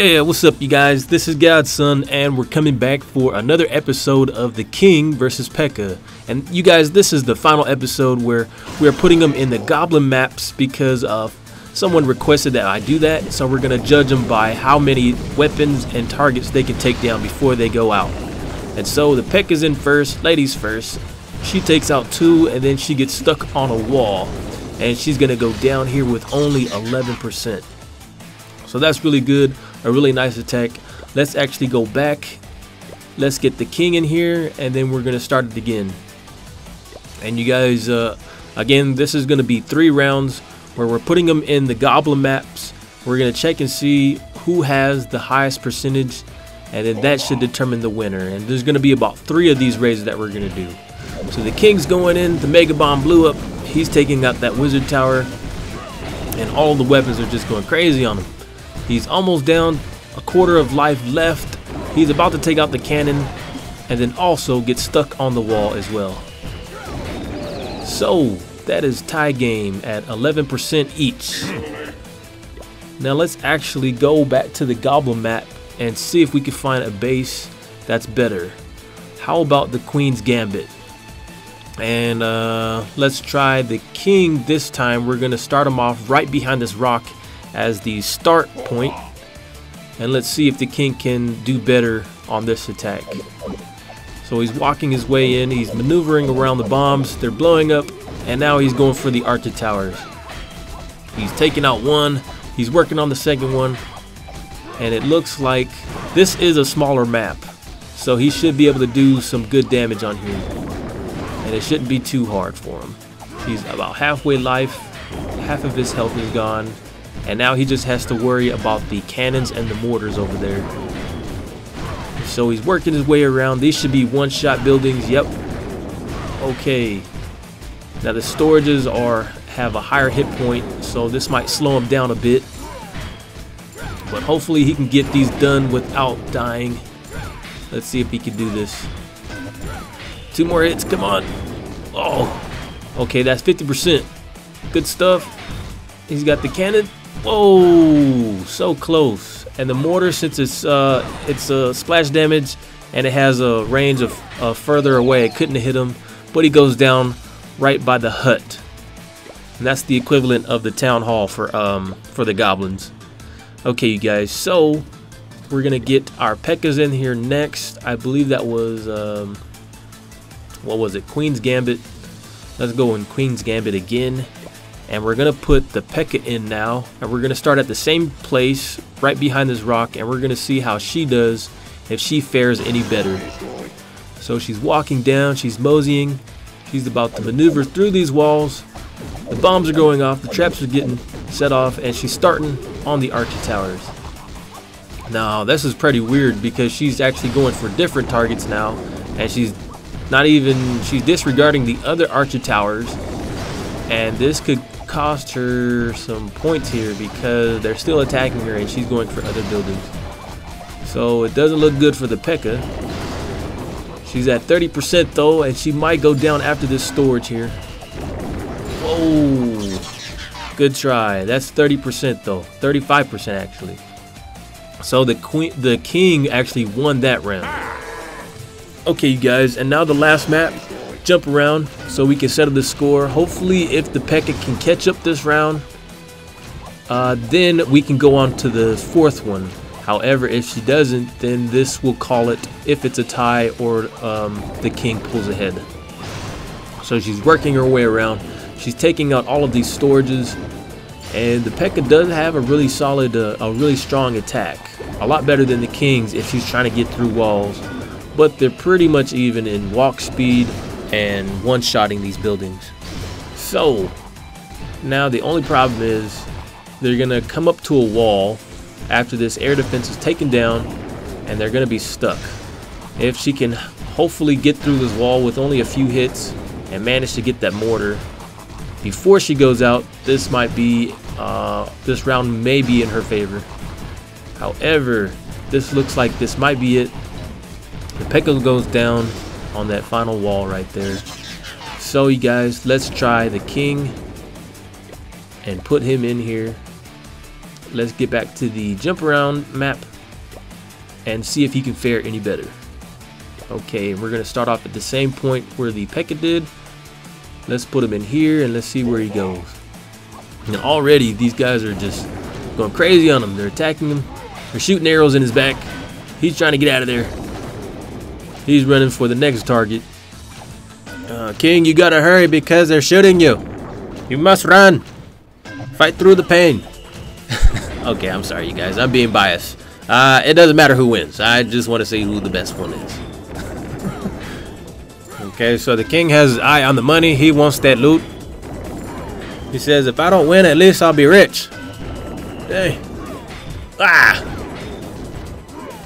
Yeah, what's up you guys, this is Godson and we're coming back for another episode of The King versus Pekka. And you guys, this is the final episode where we're putting them in the Goblin maps because someone requested that I do that. So we're going to judge them by how many weapons and targets they can take down before they go out. And so the Pekka's in first, ladies first. She takes out two and then she gets stuck on a wall. And she's going to go down here with only 11%. So that's really good. A really nice attack. Let's actually go back. Let's get the king in here and then we're gonna start it again. And you guys, again, this is gonna be 3 rounds where we're putting them in the Goblin maps. We're gonna check and see who has the highest percentage, and then that should determine the winner. And there's gonna be about 3 of these raids that we're gonna do. So the king's going in, the mega bomb blew up, he's taking out that wizard tower, and all the weapons are just going crazy on him. He's almost down, 1/4 of life left. He's about to take out the cannon and then also get stuck on the wall as well. So that is tie game at 11% each. Now let's actually go back to the Goblin map and see if we can find a base that's better. How about the Queen's Gambit? And let's try the king this time. We're gonna start him off right behind this rock as the start point, and let's see if the king can do better on this attack. So he's walking his way in, he's maneuvering around the bombs, they're blowing up, and now he's going for the archer towers. He's taking out one, he's working on the second one, and it looks like this is a smaller map, so he should be able to do some good damage on here, and it shouldn't be too hard for him. He's about halfway life, half of his health is gone, and now he just has to worry about the cannons and the mortars over there. So he's working his way around. These should be one-shot buildings. Yep. Okay. Now the storages have a higher hit point, so this might slow him down a bit. But hopefully he can get these done without dying. Let's see if he can do this. 2 more hits. Come on. Oh. Okay, that's 50%. Good stuff. He's got the cannon. Whoa, so close. And the mortar, since it's a splash damage and it has a range of further away, it couldn't have hit him, but he goes down right by the hut, and that's the equivalent of the town hall for the goblins. Okay you guys, so we're gonna get our Pekkas in here next. I believe that was what was it, Queen's Gambit. Let's go in Queen's Gambit again. And we're gonna put the Pekka in now, and we're gonna start at the same place right behind this rock, and we're gonna see how she does, if she fares any better. So she's walking down, she's moseying, she's about to maneuver through these walls. The bombs are going off, the traps are getting set off, and she's starting on the archer towers. Now this is pretty weird because she's actually going for different targets now, and she's disregarding the other archer towers, and this could cost her some points here because they're still attacking her and she's going for other buildings. So it doesn't look good for the Pekka. She's at 30% though, and she might go down after this storage here. Whoa, good try. That's 30% though, 35% actually. So the king actually won that round. Okay you guys, and now the last map, Jump Around, so we can settle the score. Hopefully if the Pekka can catch up this round, then we can go on to the 4th one. However, if she doesn't, then this will call it if it's a tie or the king pulls ahead. So she's working her way around, she's taking out all of these storages, and the Pekka does have a really solid, a really strong attack, a lot better than the king's if she's trying to get through walls, but they're pretty much even in walk speed and one-shotting these buildings. So now the only problem is they're gonna come up to a wall after this air defense is taken down, and they're gonna be stuck. If she can hopefully get through this wall with only a few hits and manage to get that mortar before she goes out, this might be this round may be in her favor. However, this looks like this might be it. The Pekka goes down on that final wall right there. So you guys, let's try the king and put him in here. let's get back to the jump around map and see if he can fare any better. Okay, we're going to start off at the same point where the Pekka did. Let's put him in here and let's see where he goes. Now already these guys are just going crazy on him. They're attacking him. They're shooting arrows in his back. He's trying to get out of there. He's running for the next target. King, you gotta hurry because they're shooting you. You must run. Fight through the pain. Okay, I'm sorry you guys. I'm being biased. It doesn't matter who wins. I just want to see who the best one is. Okay, so the king has his eye on the money. He wants that loot. He says, if I don't win, at least I'll be rich. Dang. Ah!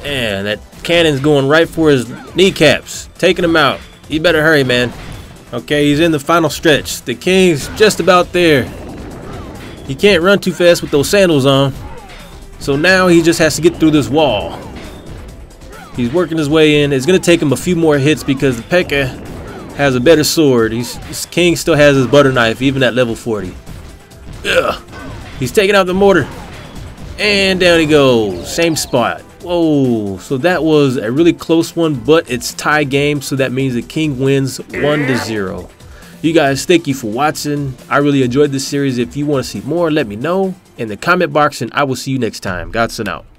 Man, that cannon's going right for his kneecaps. Taking him out. You better hurry, man. Okay, he's in the final stretch. The king's just about there. He can't run too fast with those sandals on. So now he just has to get through this wall. He's working his way in. It's going to take him a few more hits because the Pekka has a better sword. This king still has his butter knife even at level 40. Ugh. He's taking out the mortar and down he goes, same spot. Whoa, so that was a really close one, but it's tie game, so that means the king wins 1-0. You guys, thank you for watching. I really enjoyed this series. If you want to see more, let me know in the comment box, and I will see you next time. Godson out.